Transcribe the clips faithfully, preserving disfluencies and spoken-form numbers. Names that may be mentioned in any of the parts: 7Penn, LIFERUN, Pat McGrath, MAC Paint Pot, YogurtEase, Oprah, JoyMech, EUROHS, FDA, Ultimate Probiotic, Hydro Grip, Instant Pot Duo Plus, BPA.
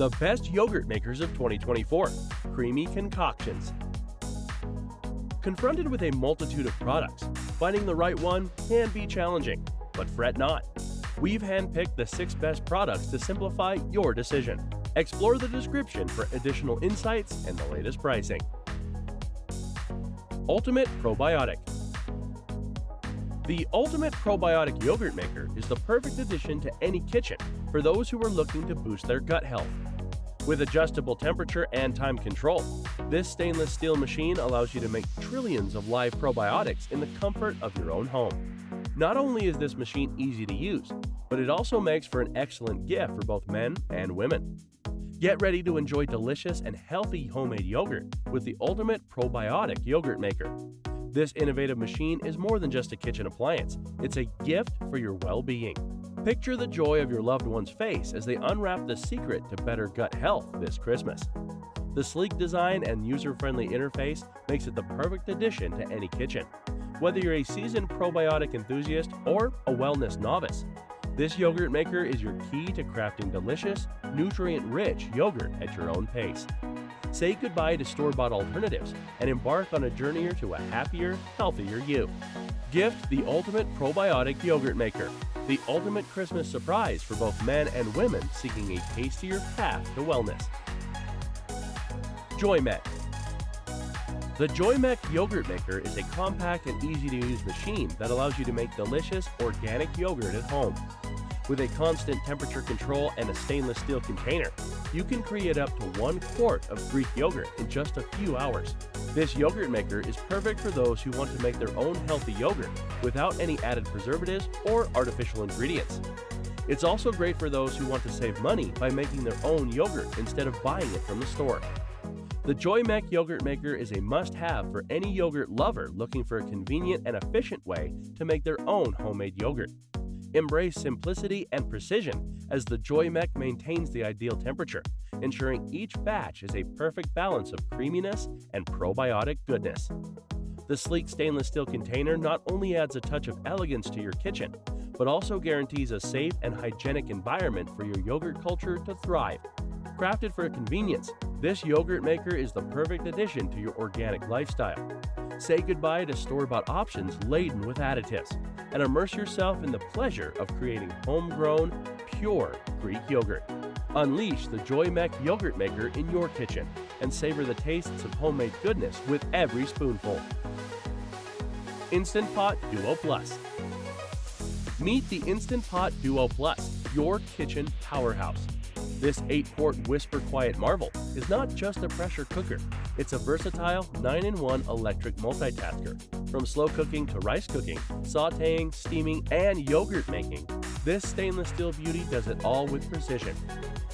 The best yogurt makers of twenty twenty-four, creamy concoctions. Confronted with a multitude of products, finding the right one can be challenging, but fret not. We've handpicked the six best products to simplify your decision. Explore the description for additional insights and the latest pricing. Ultimate Probiotic. The Ultimate Probiotic Yogurt Maker is the perfect addition to any kitchen for those who are looking to boost their gut health. With adjustable temperature and time control, this stainless steel machine allows you to make trillions of live probiotics in the comfort of your own home. Not only is this machine easy to use, but it also makes for an excellent gift for both men and women. Get ready to enjoy delicious and healthy homemade yogurt with the Ultimate Probiotic Yogurt Maker. This innovative machine is more than just a kitchen appliance, it's a gift for your well-being. Picture the joy of your loved one's face as they unwrap the secret to better gut health this Christmas. The sleek design and user-friendly interface makes it the perfect addition to any kitchen. Whether you're a seasoned probiotic enthusiast or a wellness novice, this yogurt maker is your key to crafting delicious, nutrient-rich yogurt at your own pace. Say goodbye to store-bought alternatives and embark on a journey to a happier, healthier you. Gift the Ultimate Probiotic Yogurt Maker, the ultimate Christmas surprise for both men and women seeking a tastier path to wellness. JoyMech. The JoyMech Yogurt Maker is a compact and easy-to-use machine that allows you to make delicious, organic yogurt at home. With a constant temperature control and a stainless steel container, you can create up to one quart of Greek yogurt in just a few hours. This yogurt maker is perfect for those who want to make their own healthy yogurt without any added preservatives or artificial ingredients. It's also great for those who want to save money by making their own yogurt instead of buying it from the store. The JoyMech Yogurt Maker is a must-have for any yogurt lover looking for a convenient and efficient way to make their own homemade yogurt. Embrace simplicity and precision as the JoyMech maintains the ideal temperature, ensuring each batch is a perfect balance of creaminess and probiotic goodness. The sleek stainless steel container not only adds a touch of elegance to your kitchen, but also guarantees a safe and hygienic environment for your yogurt culture to thrive. Crafted for convenience, this yogurt maker is the perfect addition to your organic lifestyle. Say goodbye to store-bought options laden with additives and immerse yourself in the pleasure of creating homegrown, pure Greek yogurt. Unleash the JoyMech Yogurt Maker in your kitchen and savor the tastes of homemade goodness with every spoonful. Instant Pot Duo Plus. Meet the Instant Pot Duo Plus, your kitchen powerhouse. This eight-quart whisper quiet marvel is not just a pressure cooker, it's a versatile nine in one electric multitasker. From slow cooking to rice cooking, sautéing, steaming, and yogurt making, this stainless steel beauty does it all with precision.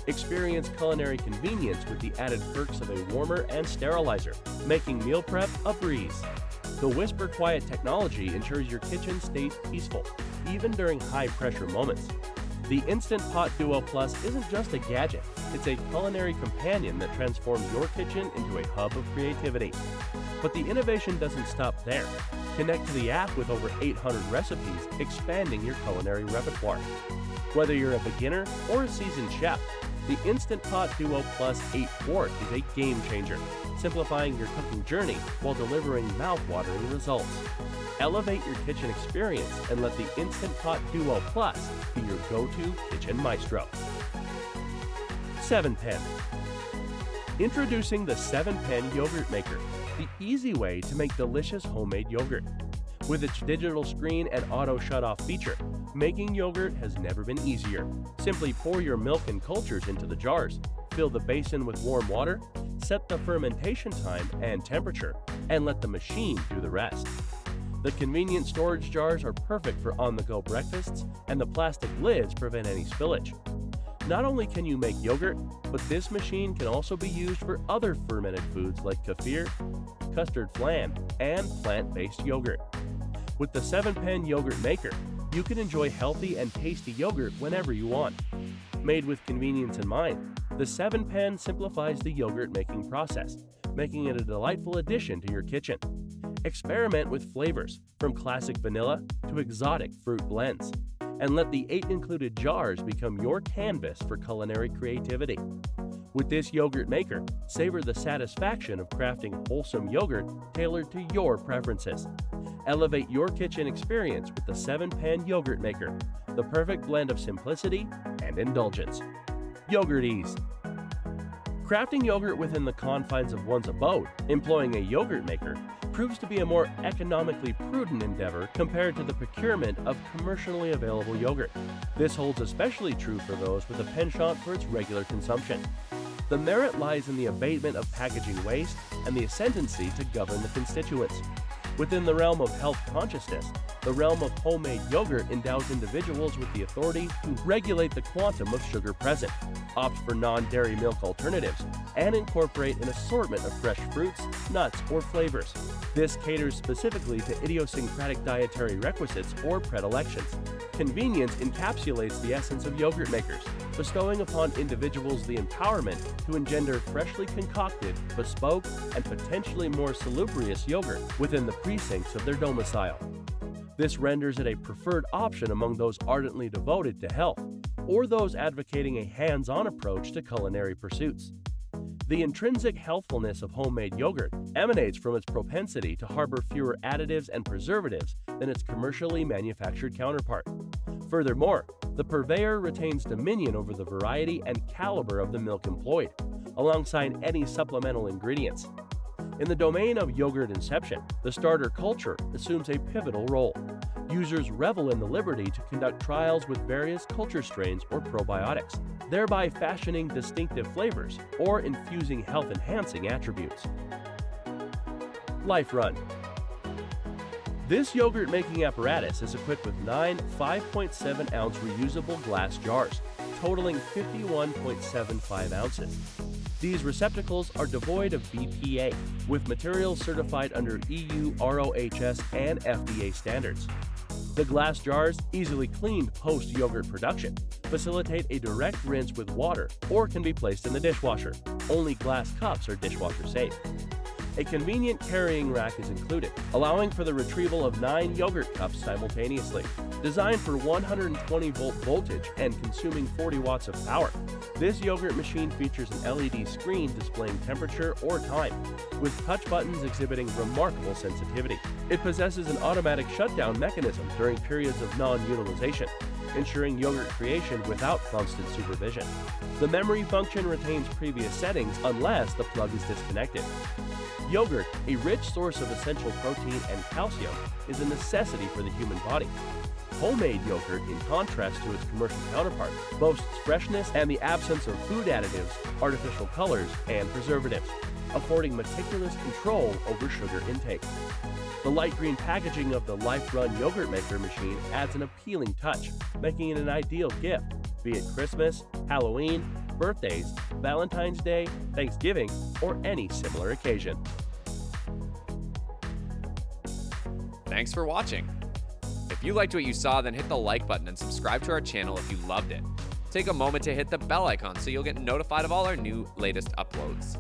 Experience culinary convenience with the added perks of a warmer and sterilizer, making meal prep a breeze. The whisper quiet technology ensures your kitchen stays peaceful, even during high-pressure moments. The Instant Pot Duo Plus isn't just a gadget, it's a culinary companion that transforms your kitchen into a hub of creativity. But the innovation doesn't stop there. Connect to the app with over eight hundred recipes, expanding your culinary repertoire. Whether you're a beginner or a seasoned chef, the Instant Pot Duo Plus eight quart is a game changer, simplifying your cooking journey while delivering mouthwatering results. Elevate your kitchen experience and let the Instant Pot Duo Plus be your go-to kitchen maestro. seven Penn. Introducing the seven Penn Yogurt Maker, the easy way to make delicious homemade yogurt. With its digital screen and auto shut-off feature, making yogurt has never been easier. Simply pour your milk and cultures into the jars, fill the basin with warm water, set the fermentation time and temperature, and let the machine do the rest. The convenient storage jars are perfect for on-the-go breakfasts, and the plastic lids prevent any spillage. Not only can you make yogurt, but this machine can also be used for other fermented foods like kefir, custard flan, and plant-based yogurt. With the seven Penn Yogurt Maker, you can enjoy healthy and tasty yogurt whenever you want. Made with convenience in mind, the seven Penn simplifies the yogurt-making process, making it a delightful addition to your kitchen. Experiment with flavors, from classic vanilla to exotic fruit blends, and let the eight included jars become your canvas for culinary creativity. With this yogurt maker, savor the satisfaction of crafting wholesome yogurt tailored to your preferences. Elevate your kitchen experience with the seven Penn Yogurt Maker, the perfect blend of simplicity and indulgence. Yogurt ease. Crafting yogurt within the confines of one's abode, employing a yogurt maker, proves to be a more economically prudent endeavor compared to the procurement of commercially available yogurt. This holds especially true for those with a penchant for its regular consumption. The merit lies in the abatement of packaging waste and the ascendancy to govern the constituents. Within the realm of health consciousness, the realm of homemade yogurt endows individuals with the authority to regulate the quantum of sugar present, opt for non-dairy milk alternatives, and incorporate an assortment of fresh fruits, nuts, or flavors. This caters specifically to idiosyncratic dietary requisites or predilections. Convenience encapsulates the essence of yogurt makers, bestowing upon individuals the empowerment to engender freshly concocted, bespoke, and potentially more salubrious yogurt within the precincts of their domicile. This renders it a preferred option among those ardently devoted to health, or those advocating a hands-on approach to culinary pursuits. The intrinsic healthfulness of homemade yogurt emanates from its propensity to harbor fewer additives and preservatives than its commercially manufactured counterpart. Furthermore, the purveyor retains dominion over the variety and caliber of the milk employed, alongside any supplemental ingredients. In the domain of yogurt inception, the starter culture assumes a pivotal role. Users revel in the liberty to conduct trials with various culture strains or probiotics, thereby fashioning distinctive flavors or infusing health-enhancing attributes. LIFERUN. This yogurt-making apparatus is equipped with nine five point seven ounce reusable glass jars, totaling fifty-one point seven five ounces. These receptacles are devoid of B P A, with materials certified under E U R O H S and F D A standards. The glass jars, easily cleaned post-yogurt production, facilitate a direct rinse with water or can be placed in the dishwasher. Only glass cups are dishwasher safe. A convenient carrying rack is included, allowing for the retrieval of nine yogurt cups simultaneously. Designed for one hundred twenty volt voltage and consuming forty watts of power, this yogurt machine features an L E D screen displaying temperature or time, with touch buttons exhibiting remarkable sensitivity. It possesses an automatic shutdown mechanism during periods of non-utilization, ensuring yogurt creation without constant supervision. The memory function retains previous settings unless the plug is disconnected. Yogurt, a rich source of essential protein and calcium, is a necessity for the human body. Homemade yogurt, in contrast to its commercial counterpart, boasts freshness and the absence of food additives, artificial colors, and preservatives, affording meticulous control over sugar intake. The light green packaging of the LIFERUN Yogurt Maker machine adds an appealing touch, making it an ideal gift, be it Christmas, Halloween, birthdays, Valentine's Day, Thanksgiving, or any similar occasion. Thanks for watching. If you liked what you saw, then hit the like button and subscribe to our channel if you loved it. Take a moment to hit the bell icon so you'll get notified of all our new latest uploads.